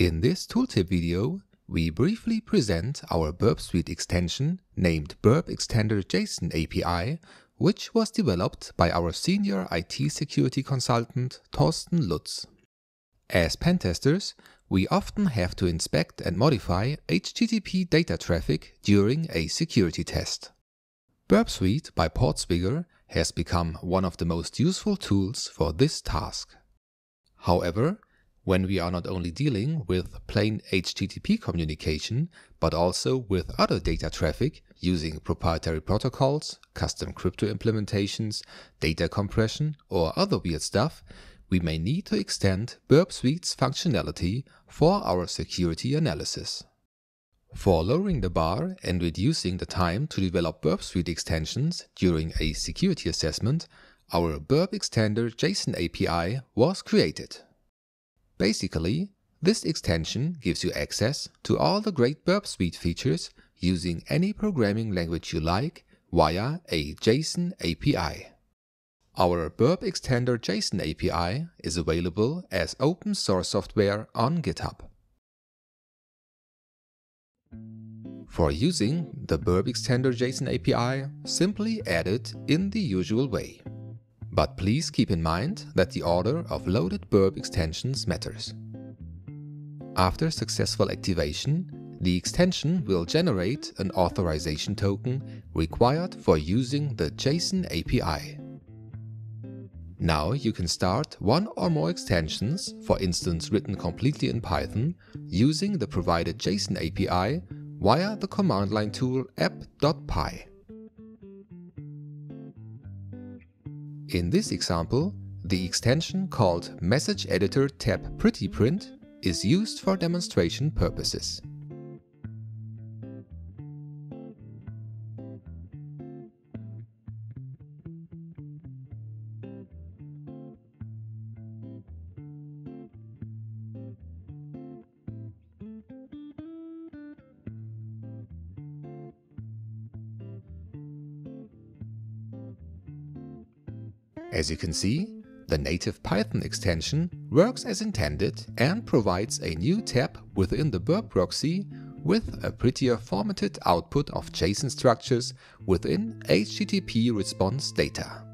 In this tooltip video, we briefly present our Burp Suite extension named Burp Extender JSON API, which was developed by our senior IT security consultant Thorsten Lutz. As pentesters, we often have to inspect and modify HTTP data traffic during a security test. Burp Suite by PortSwigger has become one of the most useful tools for this task. However, when we are not only dealing with plain HTTP communication, but also with other data traffic using proprietary protocols, custom crypto implementations, data compression, or other weird stuff, we may need to extend Burp Suite's functionality for our security analysis. For lowering the bar and reducing the time to develop Burp Suite extensions during a security assessment, our Burp Extender JSON API was created. Basically, this extension gives you access to all the great Burp Suite features using any programming language you like via a JSON API. Our Burp Extender JSON API is available as open source software on GitHub. For using the Burp Extender JSON API, simply add it in the usual way. But please keep in mind that the order of loaded Burp extensions matters. After successful activation, the extension will generate an authorization token required for using the JSON API. Now you can start one or more extensions, for instance written completely in Python, using the provided JSON API via the command line tool app.py. In this example, the extension called Message Editor Tab Pretty Print is used for demonstration purposes. As you can see, the native Python extension works as intended and provides a new tab within the Burp proxy with a prettier formatted output of JSON structures within HTTP response data.